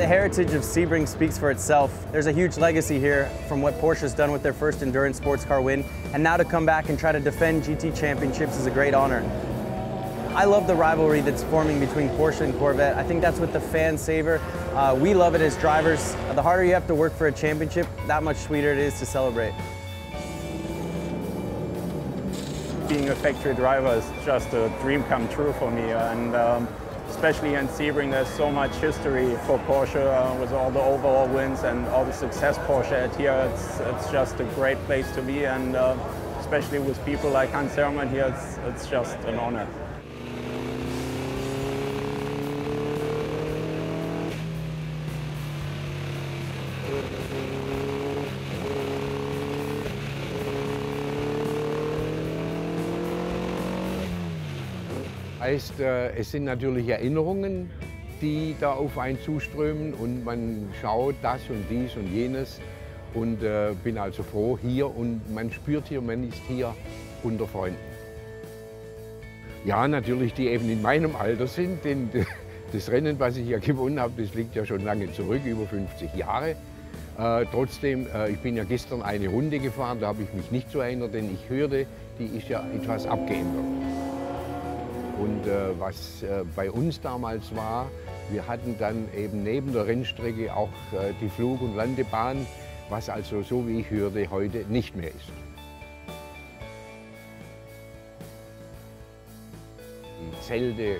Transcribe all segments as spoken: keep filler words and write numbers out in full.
The heritage of Sebring speaks for itself. There's a huge legacy here from what Porsche's done with their first endurance sports car win, and now to come back and try to defend G T championships is a great honor. I love the rivalry that's forming between Porsche and Corvette. I think that's what the fans savor. Uh, we love it as drivers. The harder you have to work for a championship, that much sweeter it is to celebrate. Being a factory driver is just a dream come true for me, and um, especially in Sebring, there's so much history for Porsche uh, with all the overall wins and all the success Porsche had here. It's, it's just a great place to be, and uh, especially with people like Hans Herrmann here, it's, it's just an honor. Heißt, es sind natürlich Erinnerungen, die da auf einen zuströmen, und man schaut das und dies und jenes, und äh, bin also froh hier, und man spürt hier, man ist hier unter Freunden. Ja, natürlich, die eben in meinem Alter sind, denn das Rennen, was ich hier gewonnen habe, das liegt ja schon lange zurück, über fünfzig Jahre. Äh, trotzdem, äh, ich bin ja gestern eine Runde gefahren, da habe ich mich nicht so erinnert, denn ich hörte, die ist ja etwas abgeändert. Und äh, was äh, bei uns damals war, wir hatten dann eben neben der Rennstrecke auch äh, die Flug- und Landebahn, was also, so wie ich hörte, heute nicht mehr ist. Die Zelte,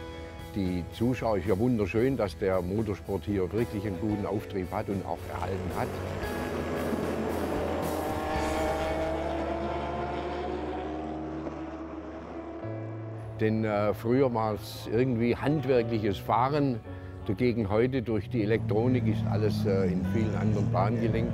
die Zuschauer, ist ja wunderschön, dass der Motorsport hier wirklich einen guten Auftrieb hat und auch erhalten hat. Denn äh, früher war es irgendwie handwerkliches Fahren, dagegen heute durch die Elektronik ist alles äh, in vielen anderen Bahnen gelenkt.